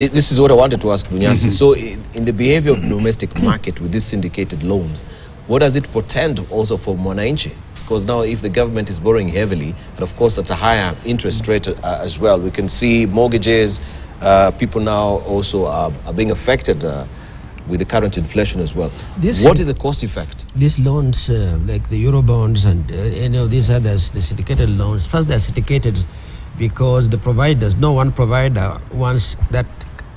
This is what I wanted to ask Bunyasi. So in the behavior of the domestic market with these syndicated loans, what does it portend also for Mwananchi? Because now if the government is borrowing heavily, and of course at a higher interest rate as well, we can see mortgages, people now also are being affected with the current inflation as well. What is the cost effect? These loans, like the euro bonds and any of these others, the syndicated loans, first they're syndicated because the providers, no one provider wants that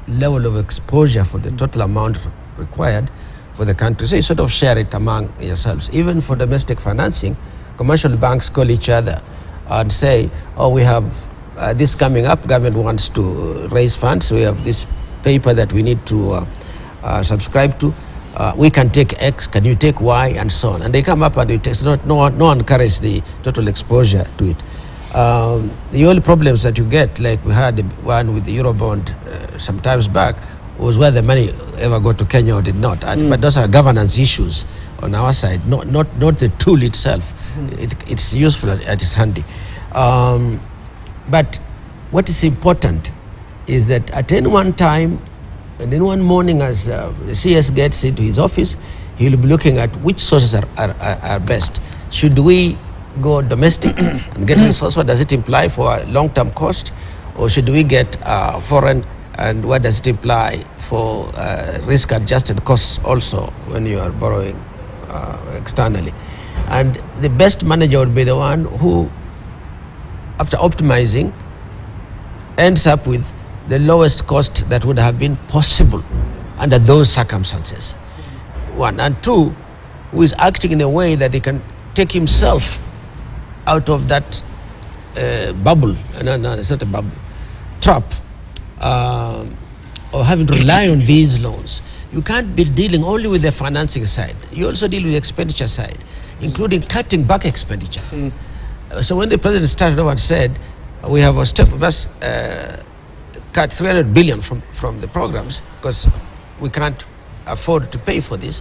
level of exposure for the total amount required for the country. So you sort of share it among yourselves. Even for domestic financing, commercial banks call each other and say, oh, we have this coming up, government wants to raise funds, we have this paper that we need to subscribe to, we can take X, can you take Y, and so on. And they come up and it takes, no one carries the total exposure to it. The only problems that you get, like we had one with the Eurobond some times back, was whether the money ever got to Kenya or did not. And, but those are governance issues on our side, not the tool itself. It's useful and it's handy. But what is important is that at any one time, and in one morning as the CS gets into his office, he'll be looking at which sources are best. Should we go domestic and get resource? What does it imply for a long-term cost? Or should we get foreign, and what does it imply for risk-adjusted costs also when you are borrowing externally? And the best manager would be the one who, after optimizing, ends up with the lowest cost that would have been possible under those circumstances. One. And two, who is acting in a way that he can take himself out of that bubble, no, it's not a bubble, trap, or having to rely on these loans. You can't be dealing only with the financing side. You also deal with the expenditure side, including cutting back expenditure. So when the president started over and said, we have a step, we must cut 300 billion from the programs because we can't afford to pay for this.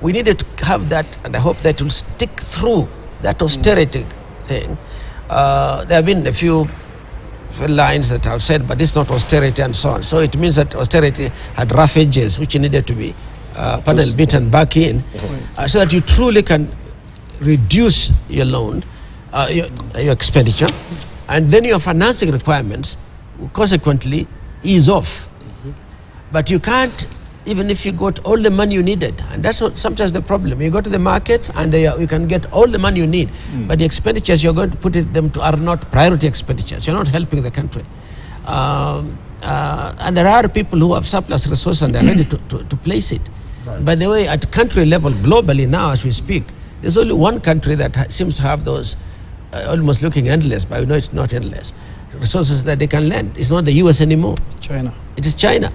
We needed to have that, and I hope that will stick through that austerity thing. There have been a few lines that I've said, but it's not austerity and so on. So it means that austerity had rough edges, which needed to be beaten back in, so that you truly can reduce your loan, your expenditure, and then your financing requirements will consequently ease off. But you can't, even if you got all the money you needed, and that's what sometimes the problem. You go to the market and you can get all the money you need, but the expenditures you're going to put them to are not priority expenditures. You're not helping the country. And there are people who have surplus resources and they're ready to place it. Right. By the way, at country level, globally now as we speak, there's only one country that seems to have those almost looking endless, but we know it's not endless, resources that they can lend. It's not the US anymore. China. It is China.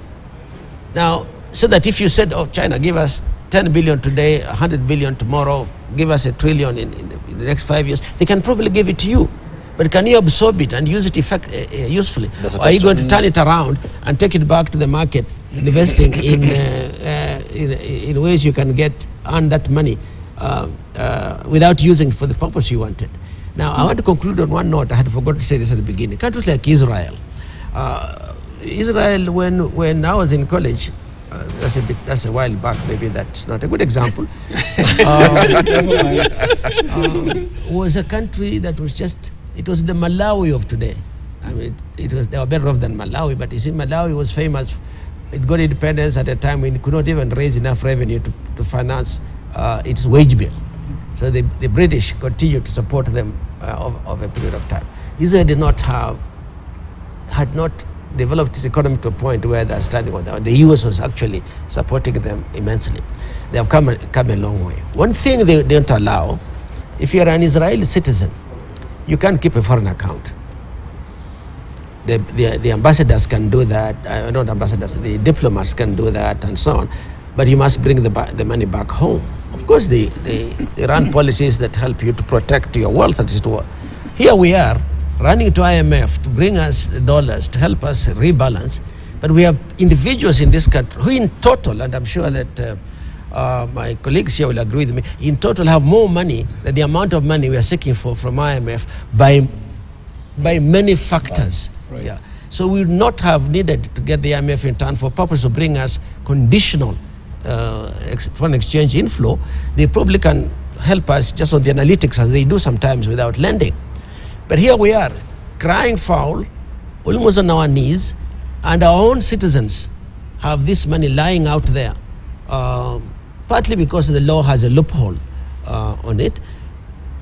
Now, so that if you said, oh, China, give us 10 billion today, 100 billion tomorrow, give us $1 trillion in the next 5 years, they can probably give it to you. But can you absorb it and use it usefully? Or are you going to turn it around and take it back to the market, investing in ways you can get earn that money without using it for the purpose you wanted? Now, I want to conclude on one note. I had forgotten to say this at the beginning. Countries like Israel. Israel, when I was in college, that's a while back, maybe that's not a good example, was a country that was just, it was the Malawi of today. I mean, they were better off than Malawi, but you see, Malawi was famous. It got independence at a time when it could not even raise enough revenue to finance its wage bill. So the British continued to support them of a period of time. Israel did not have, had not developed its economy to a point where they're standing on that. The US was actually supporting them immensely. They have come a long way. One thing they don't allow, if you're an Israeli citizen, you can't keep a foreign account. The ambassadors can do that, not ambassadors, the diplomats can do that and so on, but you must bring the money back home. Of course, they run policies that help you to protect your wealth, as it were. Here we are, running to IMF to bring us dollars to help us rebalance, but we have individuals in this country who in total, and I'm sure that my colleagues here will agree with me, in total have more money than the amount of money we are seeking for from IMF by many factors. Right. Yeah. So we would not have needed to get the IMF in turn for purpose to bring us conditional foreign exchange inflow. They probably can help us just on the analytics as they do sometimes without lending. But here we are, crying foul, almost on our knees, and our own citizens have this money lying out there, partly because the law has a loophole on it.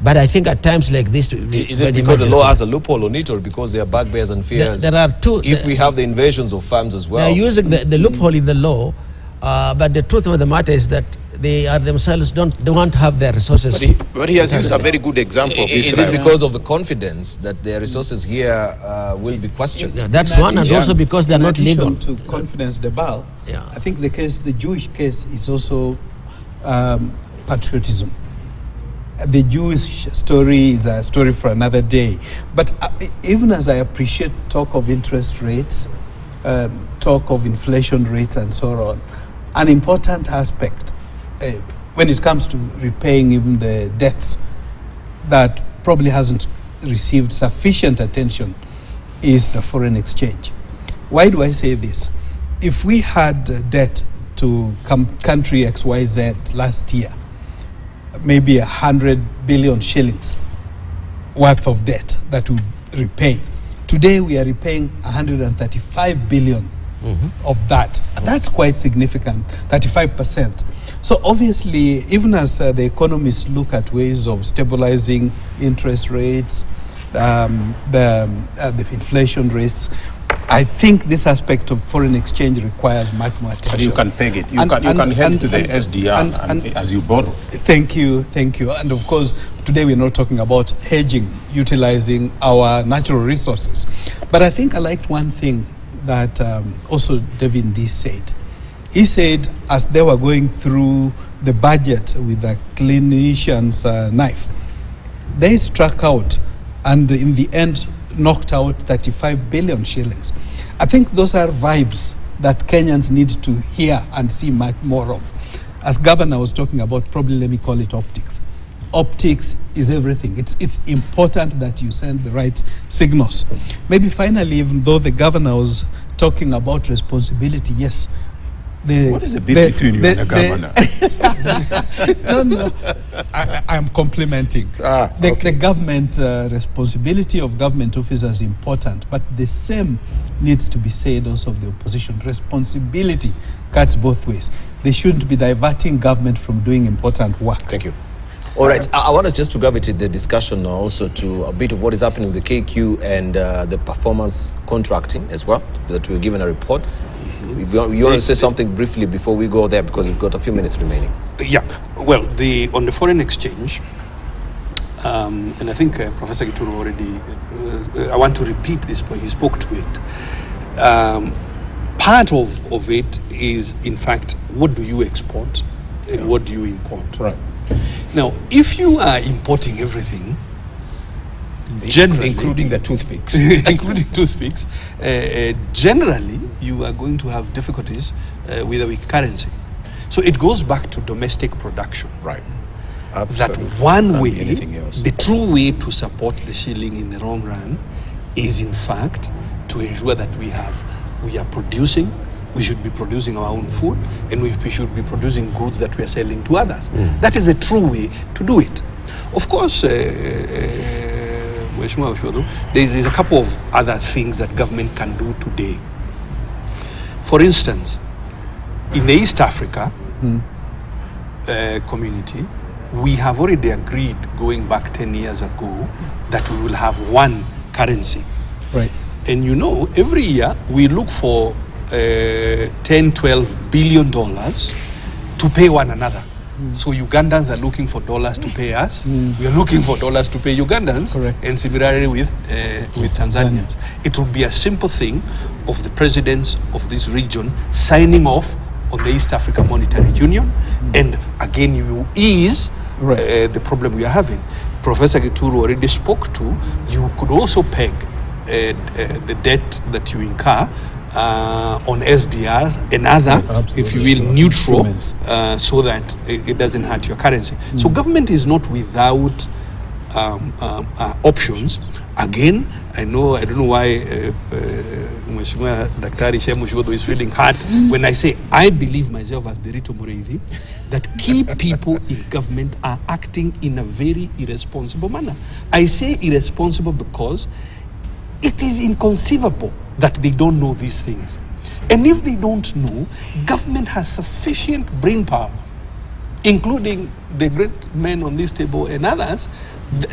But I think at times like this... Is it because the law has a loophole on it, or because they are bugbears and fears? There are two... If we have the invasions of firms as well... They are using the loophole in the law, but the truth of the matter is that they are themselves don't have their resources. But he has used a very good example of Israel. Is it because of the confidence that their resources here will be questioned? Yeah, that's one, and also because they're not legal. In addition to confidence, Debal, yeah. I think the case, the Jewish case, is also patriotism. The Jewish story is a story for another day. But even as I appreciate talk of interest rates, talk of inflation rates and so on, an important aspect when it comes to repaying even the debts that probably hasn't received sufficient attention is the foreign exchange. Why do I say this? If we had debt to country XYZ last year, maybe 100 billion shillings worth of debt that we repay. Today we are repaying 135 billion of that. That's quite significant, 35%. So obviously, even as the economists look at ways of stabilizing interest rates, the inflation rates, I think this aspect of foreign exchange requires much more attention. But you can peg it. You can head to the SDR as you borrow. Thank you, thank you. And of course, today we're not talking about hedging, utilizing our natural resources. But I think I liked one thing that also Devin D said. He said, as they were going through the budget with the clinician's knife, they struck out, and in the end, knocked out 35 billion shillings. I think those are vibes that Kenyans need to hear and see much more of. As Governor was talking about, probably let me call it optics. Optics is everything. It's important that you send the right signals. Maybe finally, even though the Governor was talking about responsibility, yes. What is the beef between you and the Governor? No, no. I'm complimenting. Okay. The government responsibility of government officers is important, but the same needs to be said also of the opposition. Responsibility cuts both ways. They shouldn't be diverting government from doing important work. Thank you. All right. I want us just to gravitate the discussion also to a bit of what is happening with the KQ and the performance contracting as well, that we were given a report. You want to say something briefly before we go there, because we've got a few minutes remaining. Yeah, well, on the foreign exchange, and I think Professor Gituro already, I want to repeat this point, he spoke to it. Part of it is, in fact, what do you export and what do you import? Right. Now, if you are importing everything, generally, including the toothpicks, including toothpicks, generally you are going to have difficulties with a weak currency. So it goes back to domestic production. Right. Absolutely. That one way, the true way to support the shilling in the long run is, in fact, to ensure that we are producing. We should be producing our own food, and we should be producing goods that we are selling to others. Mm. That is the true way to do it. Of course. There's a couple of other things that government can do today. For instance, in the East Africa community, we have already agreed going back 10 years ago that we will have one currency. Right. And you know, every year we look for $10–12 billion to pay one another. So Ugandans are looking for dollars to pay us. We are looking for dollars to pay Ugandans. Correct. And similarly with Tanzanians. It would be a simple thing of the presidents of this region signing off on the East Africa Monetary Union. And again, you ease the problem we are having. Professor Gituro already spoke to, you could also peg the debt that you incur on SDR and other, if you will, neutral, so that it doesn't hurt your currency. So government is not without options again. I don't know why Mheshimiwa Daktari Shemushodo is feeling hurt when I say I believe myself as Derito Mureithi that key people in government are acting in a very irresponsible manner. I say irresponsible because it is inconceivable that they don't know these things. And if they don't know, government has sufficient brain power, including the great men on this table and others,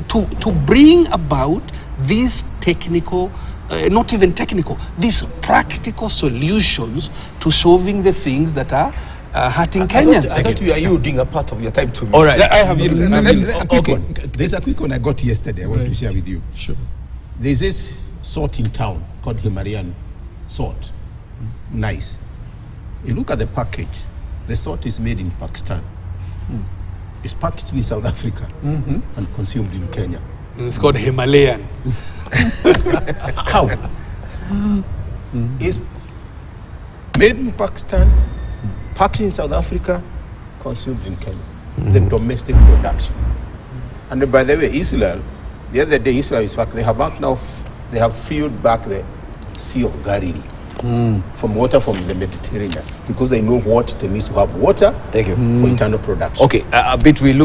to bring about these technical, not even technical, these practical solutions to solving the things that are hurting Kenyans. I thought you are yielding a part of your time to me. All right. I have yielded. There's a quick one I got yesterday I want to share with you. Sure. There's this salt in town called Himalayan salt. Nice. You look at the package, the salt is made in Pakistan. It's packaged in South Africa and consumed in Kenya. And it's called Himalayan. How? It's made in Pakistan, packaged in South Africa, consumed in Kenya. The domestic production. And by the way, Israel, the other day, Israel is fact, they have filled back the Sea of Galilee. From water from the Mediterranean, because they know what it means to have water for internal production. Okay, a bit we look